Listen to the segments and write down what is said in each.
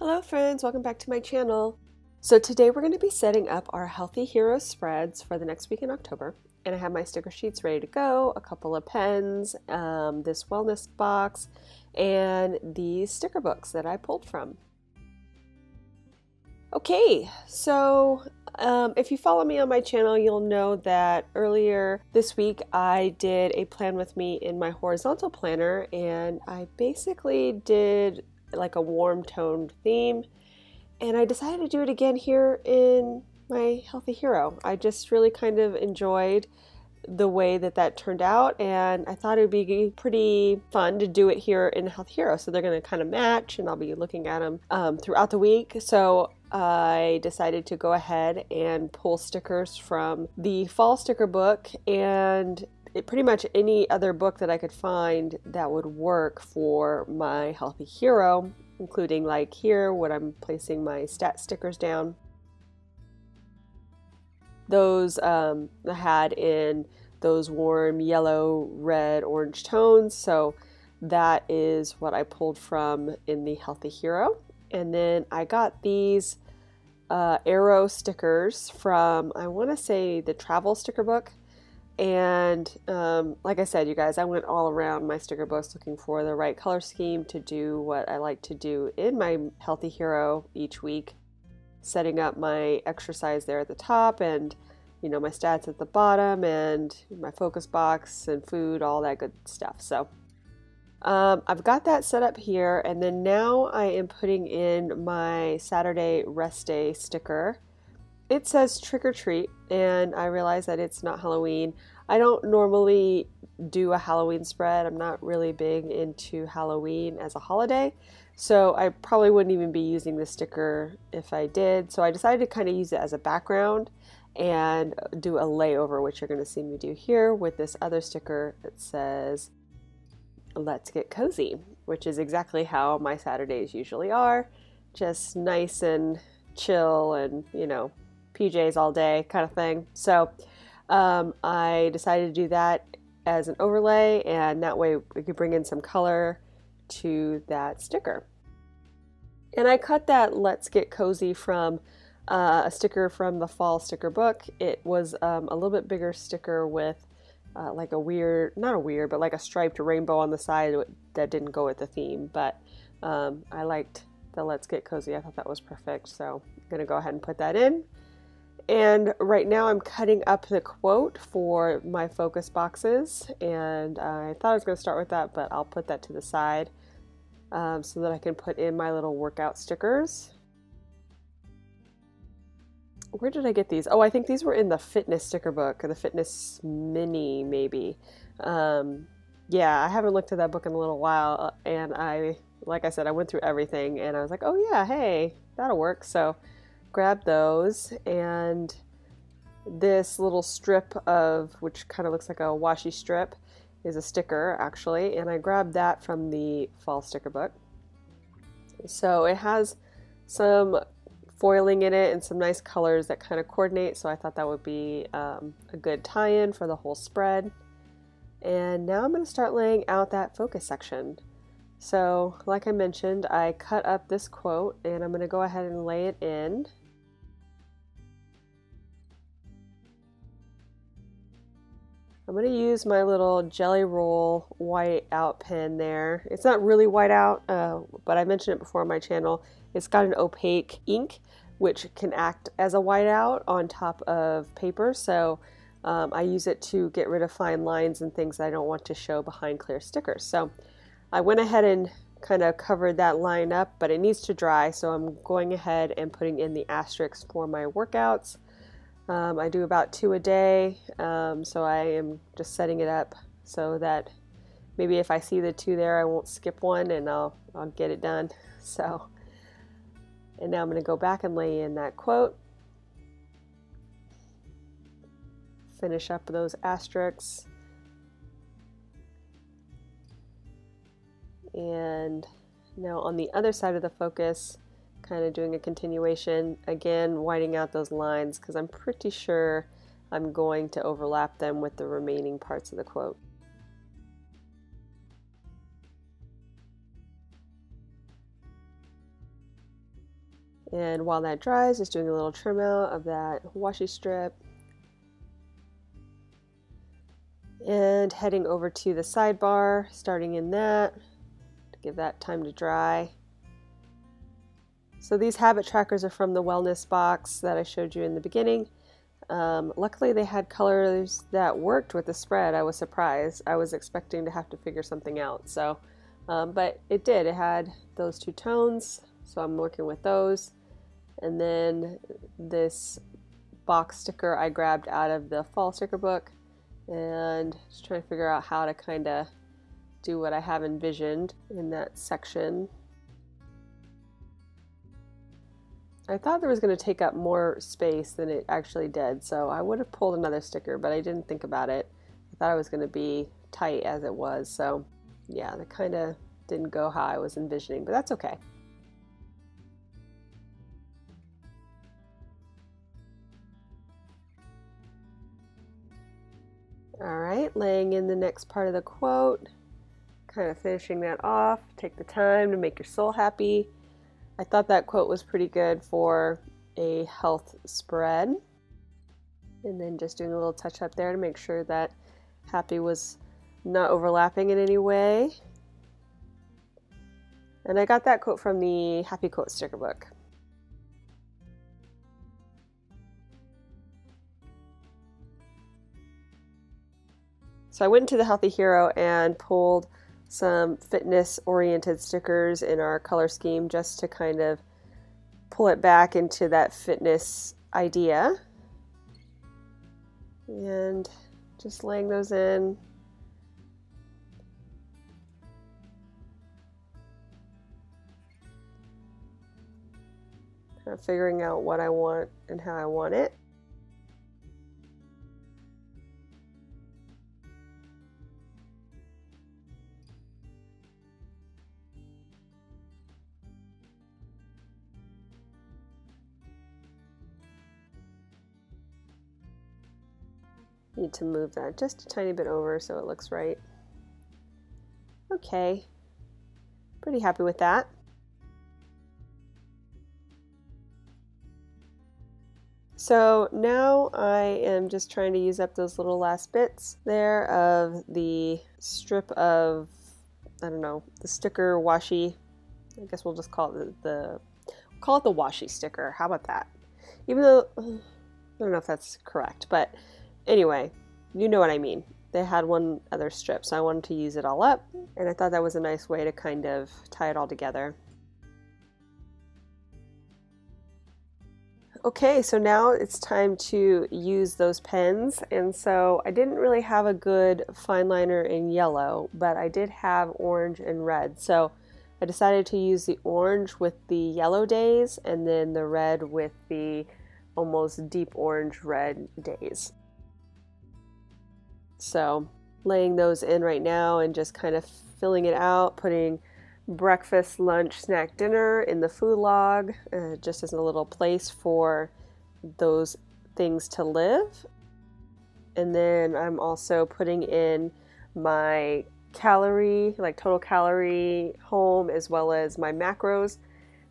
Hello friends, welcome back to my channel. So today we're going to be setting up our Healthy Hero spreads for the next week in October. And I have my sticker sheets ready to go, a couple of pens, this wellness box, and these sticker books that I pulled from. Okay, so if you follow me on my channel, you'll know that earlier this week I did a plan with me in my horizontal planner, and I basically did like a warm toned theme, and I decided to do it again here in my Healthy Hero. I just really kind of enjoyed the way that that turned out, and I thought it would be pretty fun to do it here in Healthy Hero. So they're going to kind of match, and I'll be looking at them throughout the week. So I decided to go ahead and pull stickers from the fall sticker book and pretty much any other book that I could find that would work for my Healthy Hero, including like here when I'm placing my stat stickers down. Those I had in those warm yellow, red, orange tones, so that is what I pulled from in the Healthy Hero. And then I got these arrow stickers from, I want to say, the travel sticker book. And like I said, you guys, I went all around my sticker books looking for the right color scheme to do what I like to do in my Healthy Hero each week, setting up my exercise there at the top, and you know, my stats at the bottom, and my focus box and food, all that good stuff. So I've got that set up here, and then now I am putting in my Saturday rest day sticker. It says trick or treat, and I realize that it's not Halloween. I don't normally do a Halloween spread. I'm not really big into Halloween as a holiday, so I probably wouldn't even be using this sticker if I did. So I decided to kind of use it as a background and do a layover, which you're going to see me do here with this other sticker that says, "Let's get cozy," which is exactly how my Saturdays usually are. Just nice and chill and, you know, PJs all day kind of thing. So I decided to do that as an overlay, and that way we could bring in some color to that sticker. And I cut that "Let's Get Cozy" from a sticker from the fall sticker book. It was a little bit bigger sticker with like a weird, not a weird, but like a striped rainbow on the side that didn't go with the theme. But I liked the "Let's Get Cozy." I thought that was perfect. So I'm going to go ahead and put that in. And right now I'm cutting up the quote for my focus boxes, and I thought I was going to start with that, but I'll put that to the side so that I can put in my little workout stickers. Where did I get these? Oh, I think these were in the fitness sticker book, or the fitness mini maybe. Yeah, I haven't looked at that book in a little while, and I, like I said, I went through everything, and I was like, oh yeah, hey, that'll work. So grab those, and this little strip of, which kind of looks like a washi strip, is a sticker actually, and I grabbed that from the fall sticker book. So it has some foiling in it and some nice colors that kind of coordinate, so I thought that would be a good tie-in for the whole spread. And now I'm going to start laying out that focus section. So like I mentioned, I cut up this quote, and I'm going to go ahead and lay it in. I'm going to use my little jelly roll white out pen there. It's not really white out, but I mentioned it before on my channel. It's got an opaque ink, which can act as a white out on top of paper. So I use it to get rid of fine lines and things that I don't want to show behind clear stickers. So I went ahead and kind of covered that line up, but it needs to dry, so I'm going ahead and putting in the asterisks for my workouts. I do about 2 a day, so I am just setting it up so that maybe if I see the 2 there, I won't skip one, and I'll get it done. So, and now I'm going to go back and lay in that quote. Finish up those asterisks. And now on the other side of the focus, kind of doing a continuation, again whiting out those lines because I'm pretty sure I'm going to overlap them with the remaining parts of the quote. And while that dries, just doing a little trim out of that washi strip. And heading over to the sidebar, starting in that, to give that time to dry. So these habit trackers are from the wellness box that I showed you in the beginning. Luckily they had colors that worked with the spread. I was surprised. I was expecting to have to figure something out. So, but it did. It had those two tones, so I'm working with those. And then this box sticker I grabbed out of the fall sticker book, and just trying to figure out how to kind of do what I have envisioned in that section. I thought there was going to take up more space than it actually did, so I would have pulled another sticker, but I didn't think about it. I thought it was going to be tight as it was, so yeah, that kind of didn't go how I was envisioning, but that's okay. Alright, laying in the next part of the quote, kind of finishing that off. Take the time to make your soul happy. I thought that quote was pretty good for a health spread. And then just doing a little touch up there to make sure that happy was not overlapping in any way. And I got that quote from the Happy Quote sticker book. So I went to the Healthy Hero and pulled some fitness-oriented stickers in our color scheme just to kind of pull it back into that fitness idea. And just laying those in. Kind of figuring out what I want and how I want it. Need to move that just a tiny bit over so it looks right. Okay, pretty happy with that. So now I am just trying to use up those little last bits there of the strip of, I don't know, the sticker washi. I guess we'll just call it the washi sticker. How about that? Even though, I don't know if that's correct, but anyway, you know what I mean. They had one other strip, so I wanted to use it all up, and I thought that was a nice way to kind of tie it all together. Okay, so now it's time to use those pens, and so I didn't really have a good fine liner in yellow, but I did have orange and red, so I decided to use the orange with the yellow days, and then the red with the almost deep orange red days. So laying those in right now and just kind of filling it out, putting breakfast, lunch, snack, dinner in the food log, just as a little place for those things to live. And then I'm also putting in my calorie, like total calorie home, as well as my macros.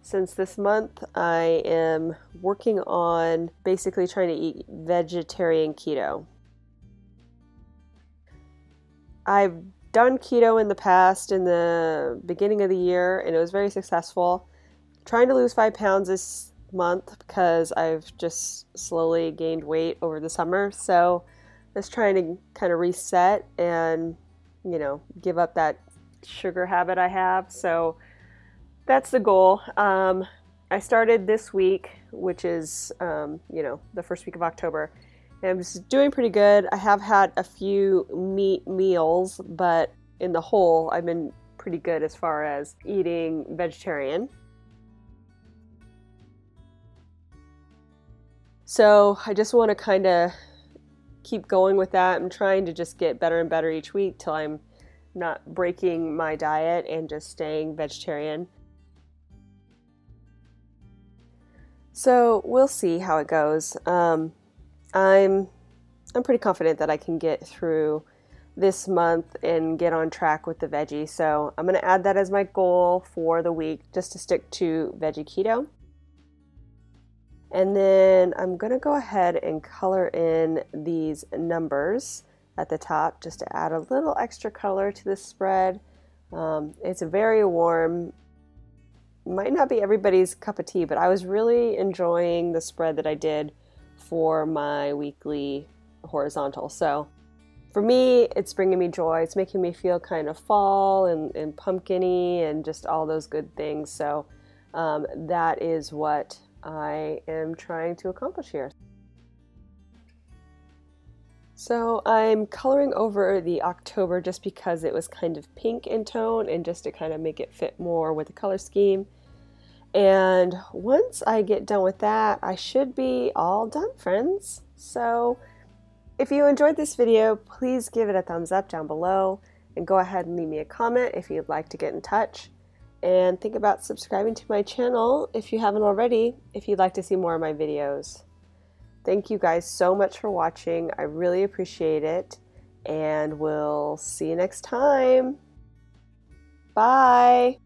Since this month, I am working on basically trying to eat vegetarian keto. I've done keto in the past, in the beginning of the year, and it was very successful. Trying to lose 5 pounds this month because I've just slowly gained weight over the summer. So just trying to kind of reset and, you know, give up that sugar habit I have. So that's the goal. I started this week, which is, you know, the first week of October. And I'm just doing pretty good. I have had a few meat meals, but in the whole, I've been pretty good as far as eating vegetarian. So I just want to kind of keep going with that. I'm trying to just get better and better each week till I'm not breaking my diet and just staying vegetarian. So we'll see how it goes. I'm pretty confident that I can get through this month and get on track with the veggie, so I'm going to add that as my goal for the week, just to stick to veggie keto. And then I'm going to go ahead and color in these numbers at the top just to add a little extra color to this spread. It's very warm. Might not be everybody's cup of tea, but I was really enjoying the spread that I did for my weekly horizontal. So for me, it's bringing me joy. It's making me feel kind of fall and pumpkin-y and just all those good things. So that is what I am trying to accomplish here. So I'm coloring over the October just because it was kind of pink in tone and just to kind of make it fit more with the color scheme. And once I get done with that, I should be all done, friends. So if you enjoyed this video, please give it a thumbs up down below and go ahead and leave me a comment if you'd like to get in touch. And think about subscribing to my channel if you haven't already, if you'd like to see more of my videos. Thank you guys so much for watching. I really appreciate it. And we'll see you next time. Bye.